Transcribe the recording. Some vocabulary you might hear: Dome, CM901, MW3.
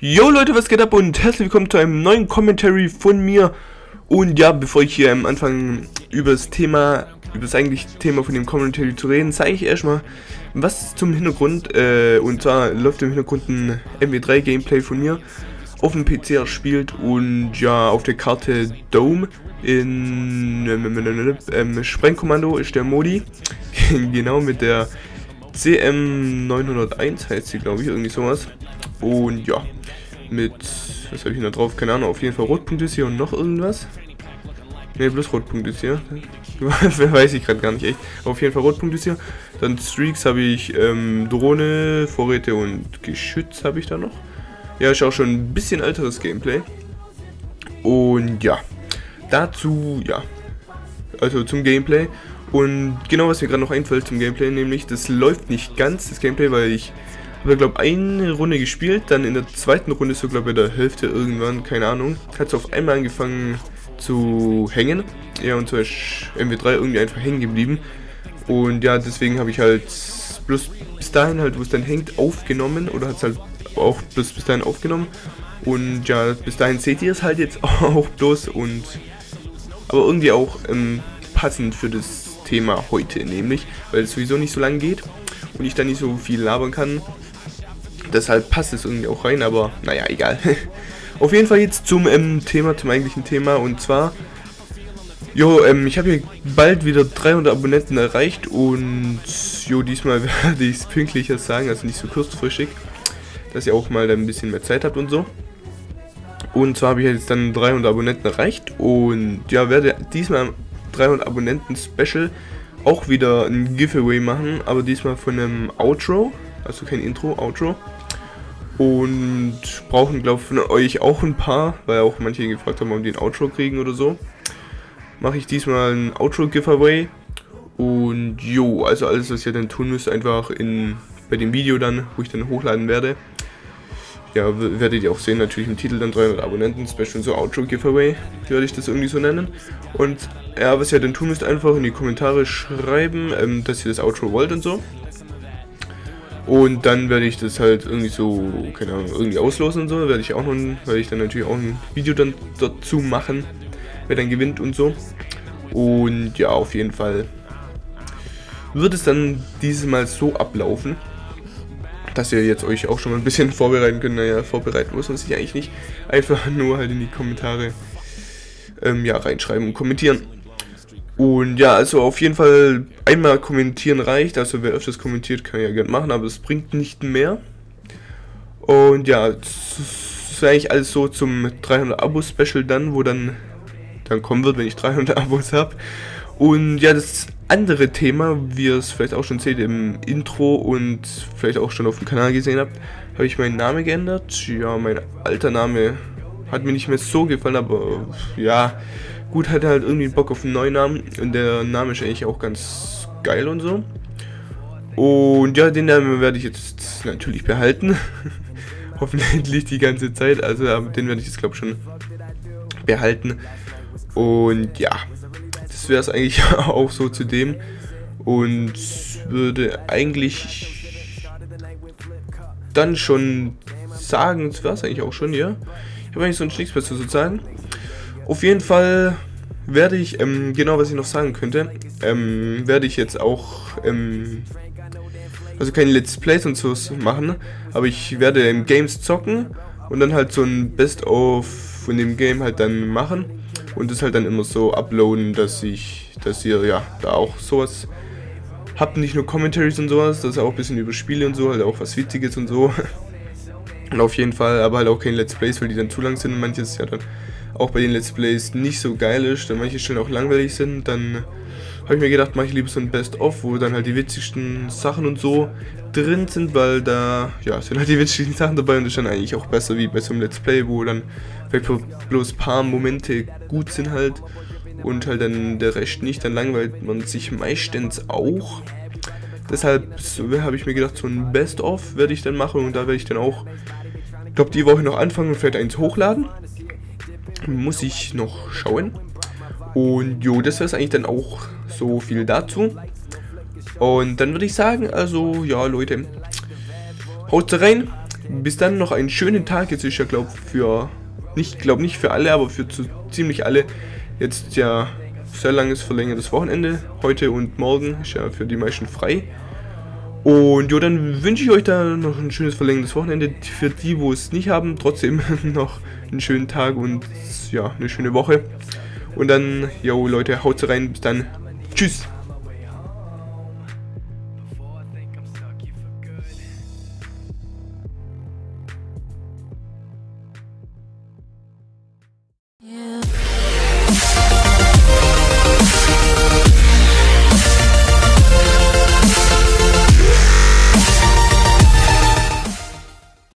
Yo Leute, was geht ab und herzlich willkommen zu einem neuen Commentary von mir. Und ja, bevor ich hier am Anfang über das eigentliche Thema von dem Commentary zu reden, zeige ich erstmal was zum Hintergrund. Und zwar läuft im Hintergrund ein MW3 Gameplay von mir auf dem PC erspielt und ja, auf der Karte Dome in Sprengkommando ist der Modi. Genau, mit der CM901 heißt sie, glaube ich, irgendwie sowas. Und ja, mit, was habe ich noch drauf, keine Ahnung, auf jeden Fall Rotpunkt ist hier und noch irgendwas. Ne, bloß Rotpunkt ist hier. Weiß ich gerade gar nicht echt. Auf jeden Fall Rotpunkt ist hier. Dann Streaks habe ich, Drohne, Vorräte und Geschütz habe ich da noch. Ja, ist auch schon ein bisschen älteres Gameplay. Und ja, dazu, ja, also zum Gameplay. Und genau, was mir gerade noch einfällt zum Gameplay, nämlich, das läuft nicht ganz, das Gameplay, weil ich habe, glaube ich, eine Runde gespielt, dann in der zweiten Runde, so glaube ich, bei der Hälfte irgendwann, keine Ahnung, hat es auf einmal angefangen zu hängen. Ja, und so ist MW3 irgendwie einfach hängen geblieben. Und ja, deswegen habe ich halt bloß bis dahin halt, wo es dann hängt, aufgenommen, oder hat es halt auch bloß bis dahin aufgenommen. Und ja, bis dahin seht ihr es halt jetzt auch bloß, und aber irgendwie auch passend für das Thema heute, nämlich, weil es sowieso nicht so lang geht und ich da nicht so viel labern kann, deshalb passt es irgendwie auch rein, aber naja, egal. Auf jeden Fall jetzt zum Thema, zum eigentlichen Thema, und zwar, jo, ich habe hier bald wieder 300 Abonnenten erreicht und jo, diesmal werde ich es pünktlicher sagen, also nicht so kurzfristig, dass ihr auch mal ein bisschen mehr Zeit habt und so. Und zwar habe ich jetzt dann 300 Abonnenten erreicht und ja, werde diesmal 300 Abonnenten Special auch wieder ein Giveaway machen, aber diesmal von einem Outro, also kein Intro, Outro. Und brauchen, glaube ich, von euch auch ein paar, weil auch manche gefragt haben, ob die ein Outro kriegen oder so. Mache ich diesmal ein Outro Giveaway. Und jo, also alles, was ihr dann tun müsst, einfach bei dem Video dann, wo ich dann hochladen werde. Ja, werdet ihr auch sehen, natürlich im Titel dann 300 Abonnenten Special und so, Outro Giveaway, werde ich das irgendwie so nennen. Und ja, was ihr dann tun müsst, einfach in die Kommentare schreiben, dass ihr das Outro wollt und so. Und dann werde ich das halt irgendwie so, keine Ahnung, irgendwie auslosen und so, werde ich dann natürlich auch ein Video dann dazu machen, wer dann gewinnt und so. Und ja, auf jeden Fall wird es dann dieses Mal so ablaufen, dass ihr jetzt euch auch schon mal ein bisschen vorbereiten könnt. Naja, vorbereiten muss man sich eigentlich nicht, einfach nur halt in die Kommentare ja, reinschreiben und kommentieren. Und ja, also auf jeden Fall einmal kommentieren reicht, also wer öfters kommentiert, kann ja gerne machen, aber es bringt nicht mehr. Und ja, das ist eigentlich alles so zum 300 Abos Special dann, wo dann kommen wird, wenn ich 300 Abos habe. Und ja, das andere Thema, wie ihr es vielleicht auch schon seht im Intro und vielleicht auch schon auf dem Kanal gesehen habt, habe ich meinen Namen geändert. Ja, mein alter Name hat mir nicht mehr so gefallen, aber ja, gut, hatte halt irgendwie Bock auf einen neuen Namen und der Name ist eigentlich auch ganz geil und so. Und ja, den Namen werde ich jetzt natürlich behalten, hoffentlich die ganze Zeit, also den werde ich jetzt, glaube ich, schon behalten. Und ja, das wäre es eigentlich auch so zu dem, und würde eigentlich dann schon sagen, das wäre es eigentlich auch schon, ja. Ich habe eigentlich sonst nichts mehr zu sagen. Auf jeden Fall werde ich, genau, was ich noch sagen könnte, werde ich jetzt auch, also keine Let's Plays und so machen, aber ich werde Games zocken und dann halt so ein Best-of von dem Game halt dann machen. Und das halt dann immer so uploaden, dass ihr ja da auch sowas habt, nicht nur Commentaries und sowas, dass auch ein bisschen über Spiele und so, halt auch was Witziges und so. Und auf jeden Fall, aber halt auch keine Let's Plays, weil die dann zu lang sind und manches ja dann auch bei den Let's Plays nicht so geil ist, dann manche Stellen auch langweilig sind. Dann habe ich mir gedacht, mache ich lieber so ein Best-of, wo dann halt die witzigsten Sachen und so drin sind, weil da, ja, sind halt die witzigsten Sachen dabei und ist dann eigentlich auch besser wie bei so einem Let's Play, wo dann vielleicht bloß ein paar Momente gut sind halt und halt dann der Rest nicht, dann langweilt man sich meistens auch. Deshalb habe ich mir gedacht, so ein Best-of werde ich dann machen, und da werde ich dann auch, ich glaube, die Woche noch anfangen und vielleicht eins hochladen. Muss ich noch schauen. Und jo, das wäre es eigentlich dann auch so viel dazu. Und dann würde ich sagen, also ja Leute, haut rein. Bis dann noch einen schönen Tag. Jetzt ist ja, glaube nicht für alle, aber für ziemlich alle jetzt ja sehr langes verlängertes Wochenende. Heute und morgen ist ja für die meisten frei. Und jo, dann wünsche ich euch da noch ein schönes verlängertes Wochenende. Für die, wo es nicht haben, trotzdem noch einen schönen Tag und ja, eine schöne Woche. Und dann, jo Leute, haut rein, bis dann. Tschüss!